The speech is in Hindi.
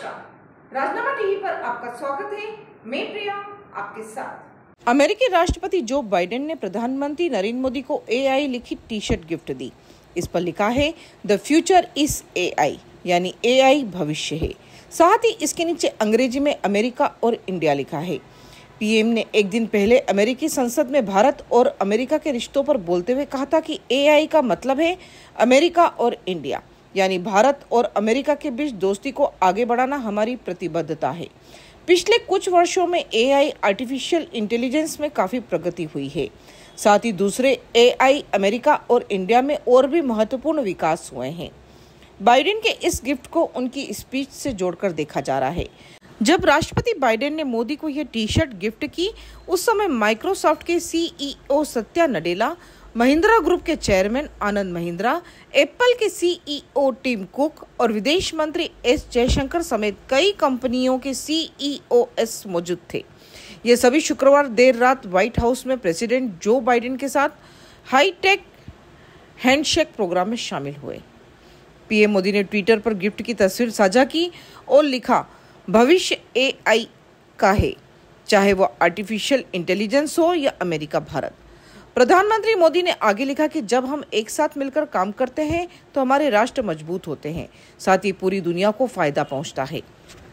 नमस्कार, राजनामा टीवी पर आपका स्वागत है। मैं प्रिया आपके साथ। अमेरिकी राष्ट्रपति जो बाइडेन ने प्रधानमंत्री नरेंद्र मोदी को एआई लिखी टी-शर्ट गिफ्ट दी। इस पर लिखा है द फ्यूचर इज एआई, यानी एआई भविष्य है। साथ ही इसके नीचे अंग्रेजी में अमेरिका और इंडिया लिखा है। पीएम ने एक दिन पहले अमेरिकी संसद में भारत और अमेरिका के रिश्तों पर बोलते हुए कहा था कि एआई का मतलब है अमेरिका और इंडिया, यानी भारत और अमेरिका के बीच दोस्ती को आगे बढ़ाना हमारी प्रतिबद्धता है। पिछले कुछ वर्षों में एआई आर्टिफिशियल इंटेलिजेंस में काफ़ी प्रगति हुई है। साथ ही दूसरे एआई अमेरिका और इंडिया में और भी महत्वपूर्ण विकास हुए हैं। बाइडेन के इस गिफ्ट को उनकी स्पीच से जोड़कर देखा जा रहा है। जब राष्ट्रपति बाइडेन ने मोदी को यह टी शर्ट गिफ्ट की, उस समय माइक्रोसॉफ्ट के सीईओ सत्य नडेला, महिंद्रा ग्रुप के चेयरमैन आनंद महिंद्रा, एप्पल के सीईओ टीम कुक और विदेश मंत्री एस जयशंकर समेत कई कंपनियों के सीईओएस मौजूद थे। ये सभी शुक्रवार देर रात व्हाइट हाउस में प्रेसिडेंट जो बाइडेन के साथ हाईटेक हैंडशेक प्रोग्राम में शामिल हुए। पीएम मोदी ने ट्विटर पर गिफ्ट की तस्वीर साझा की और लिखा, भविष्य एआई का है, चाहे वह आर्टिफिशियल इंटेलिजेंस हो या अमेरिका भारत। प्रधानमंत्री मोदी ने आगे लिखा कि जब हम एक साथ मिलकर काम करते हैं तो हमारे राष्ट्र मजबूत होते हैं, साथ ही पूरी दुनिया को फायदा पहुंचता है।